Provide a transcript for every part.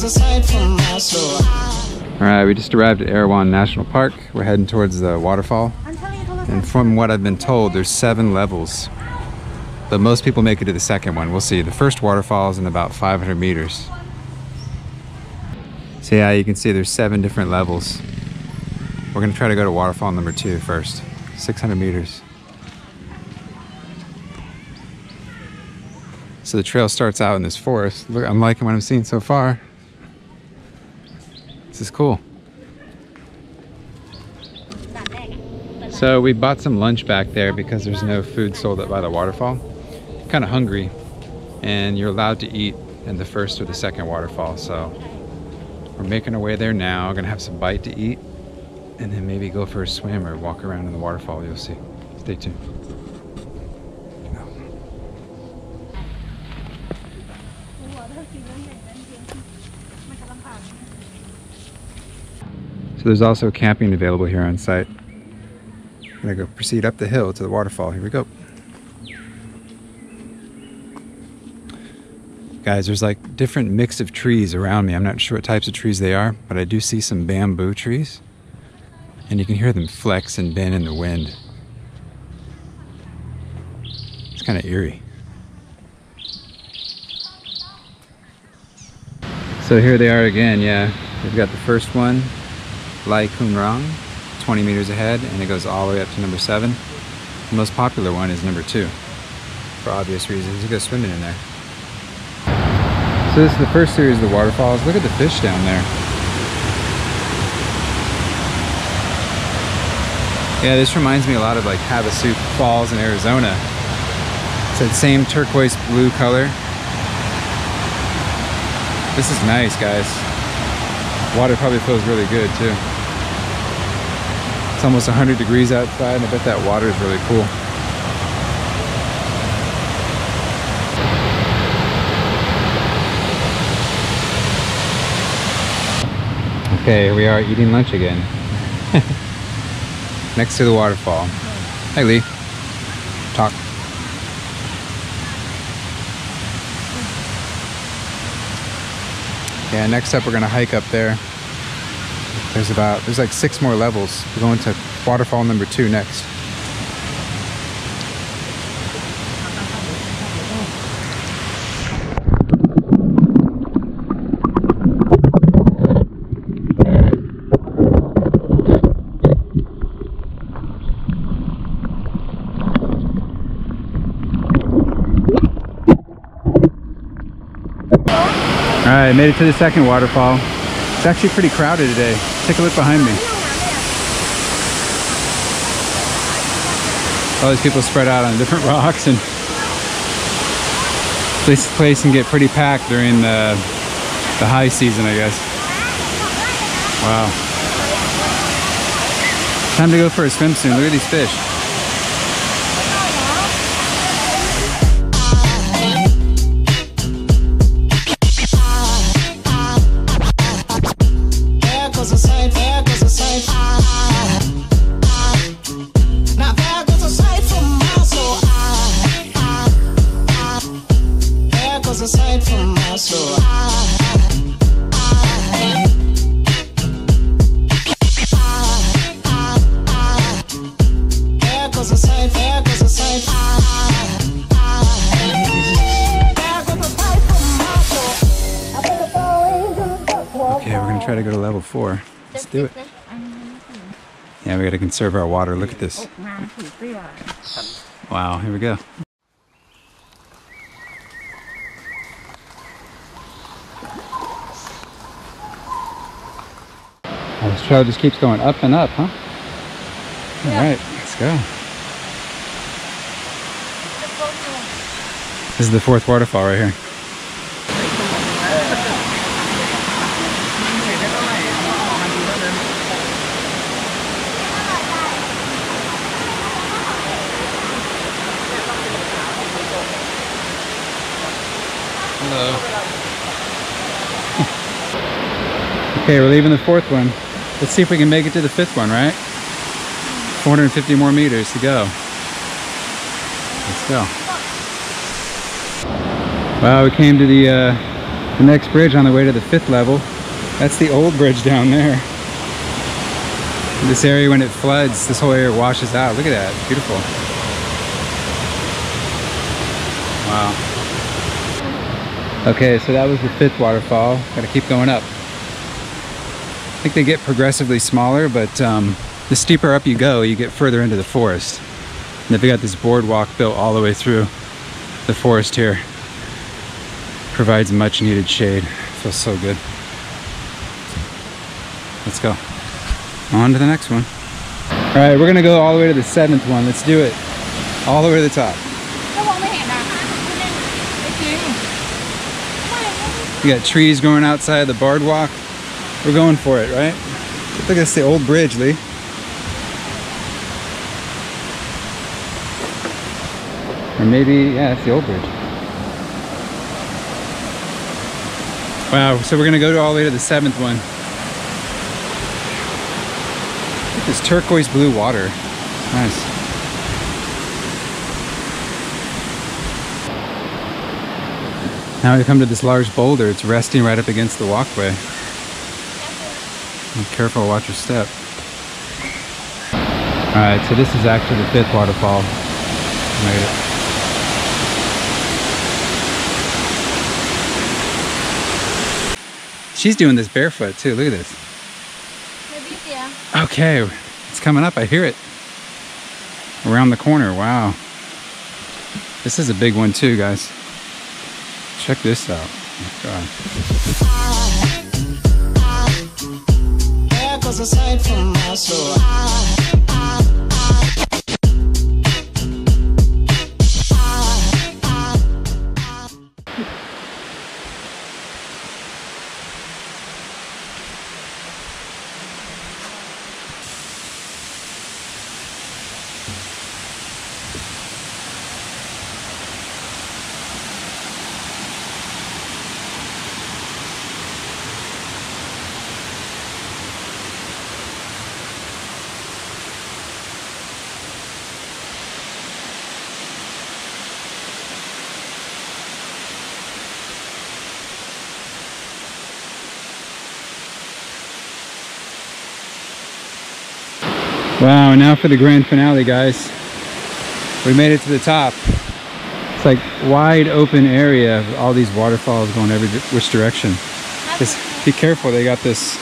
miles aside from us. So Alright, we just arrived at Erawan National Park. We're heading towards the waterfall. And from what I've been told, there's 7 levels. But most people make it to the second one. We'll see. The first waterfall is in about 500 meters. So yeah, you can see there's 7 different levels. We're going to try to go to waterfall number 2 first. 600 meters. So the trail starts out in this forest. Look, I'm liking what I'm seeing so far. This is cool. So we bought some lunch back there because there's no food sold up by the waterfall. Kind of hungry, and you're allowed to eat in the first or the second waterfall. So we're making our way there now. We're gonna have some bite to eat and then maybe go for a swim or walk around in the waterfall. You'll see. Stay tuned. So there's also camping available here on site. I'm gonna go proceed up the hill to the waterfall. Here we go. Guys, there's like different mix of trees around me. I'm not sure what types of trees they are, but I do see some bamboo trees. And you can hear them flex and bend in the wind. It's kind of eerie. So here they are again, yeah. We've got the first one, Lai Kun Rang, 20 meters ahead, and it goes all the way up to number 7. The most popular one is number 2, for obvious reasons. You go swimming in there. So this is the first series of the waterfalls. Look at the fish down there. Yeah, this reminds me a lot of like Havasu Falls in Arizona. It's that same turquoise blue color. This is nice, guys. Water probably feels really good too. It's almost 100 degrees outside, and I bet that water is really cool. Okay, here we are eating lunch again. Next to the waterfall. Hi, Lee. Talk. Yeah, next up we're gonna hike up there. There's like 6 more levels. We're going to waterfall number 2 next. All right, made it to the second waterfall. It's actually pretty crowded today. Take a look behind me. All these people spread out on different rocks, and this place can get pretty packed during the high season, I guess. Wow. Time to go for a swim soon. Look at these fish. Try to go to level 4. Let's do it. Yeah, we gotta conserve our water. Look at this. Wow, here we go. Oh, this trail just keeps going up and up, huh? Alright, let's go. This is the 4th waterfall right here. Okay, we're leaving the 4th one. Let's see if we can make it to the 5th one, right? 450 more meters to go. Let's go. Wow, we came to the The next bridge on the way to the 5th level, that's the old bridge down there. This area, when it floods, this whole area washes out. Look at that, beautiful. Wow. Okay, so that was the 5th waterfall. Gotta keep going up. I think they get progressively smaller, but the steeper up you go, you get further into the forest. And they've got this boardwalk built all the way through the forest here. Provides much needed shade. Feels so good. Let's go. On to the next one. All right, we're gonna go all the way to the 7th one. Let's do it. All the way to the top. We got trees growing outside the boardwalk. We're going for it, right? I think that's the old bridge, Lee. Or maybe, yeah, it's the old bridge. Wow, so we're gonna go all the way to the 7th one. Look at this turquoise blue water. Nice. Now we come to this large boulder. It's resting right up against the walkway. Be careful, watch your step. Alright, so this is actually the 5th waterfall. Made it. She's doing this barefoot too, look at this. Okay, it's coming up, I hear it. Around the corner, wow. This is a big one too, guys. Check this out. Oh my God. Aside from my soul, wow, now for the grand finale, guys. We made it to the top. It's like wide open area, all these waterfalls going every which direction. Just be careful, they got this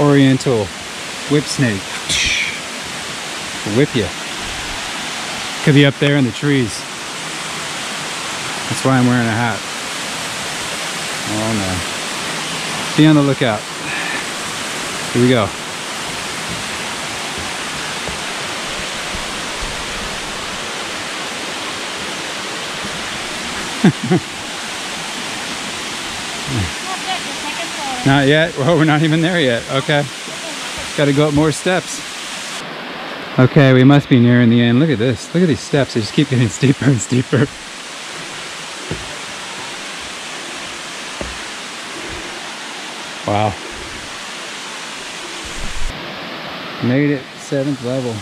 oriental whip snake. It'll whip you. Could be up there in the trees. That's why I'm wearing a hat. Oh no. Be on the lookout. Here we go. Not yet. Well, we're not even there yet. Okay, got to go up more steps. Okay, we must be nearing the end. Look at this. Look at these steps. They just keep getting steeper and steeper. Wow. Made it 7th level.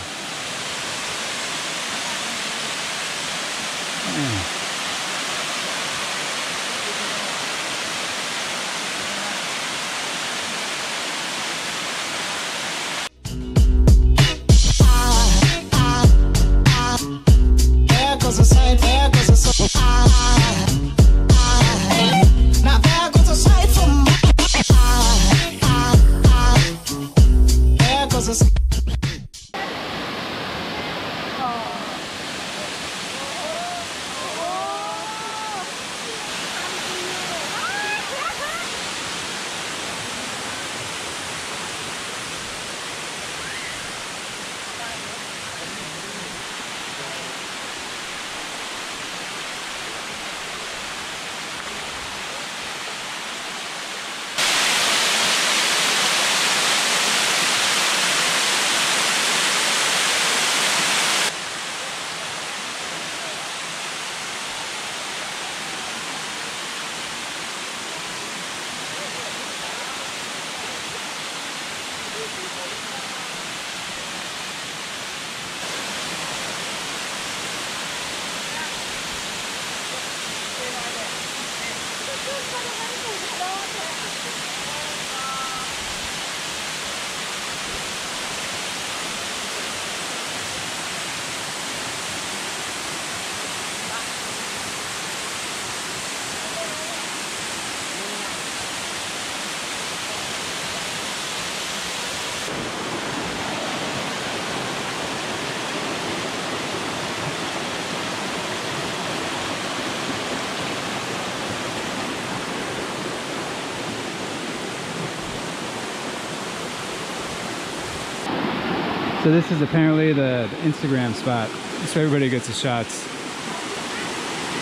So this is apparently the Instagram spot. That's where everybody gets the shots.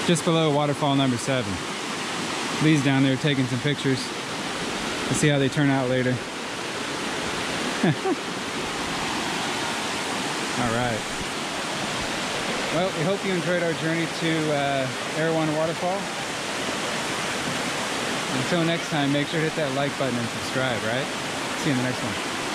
Just below waterfall number 7. Lee's down there taking some pictures. We'll see how they turn out later. All right. Well, we hope you enjoyed our journey to Erawan Waterfall. Until next time, make sure to hit that like button and subscribe, right? See you in the next one.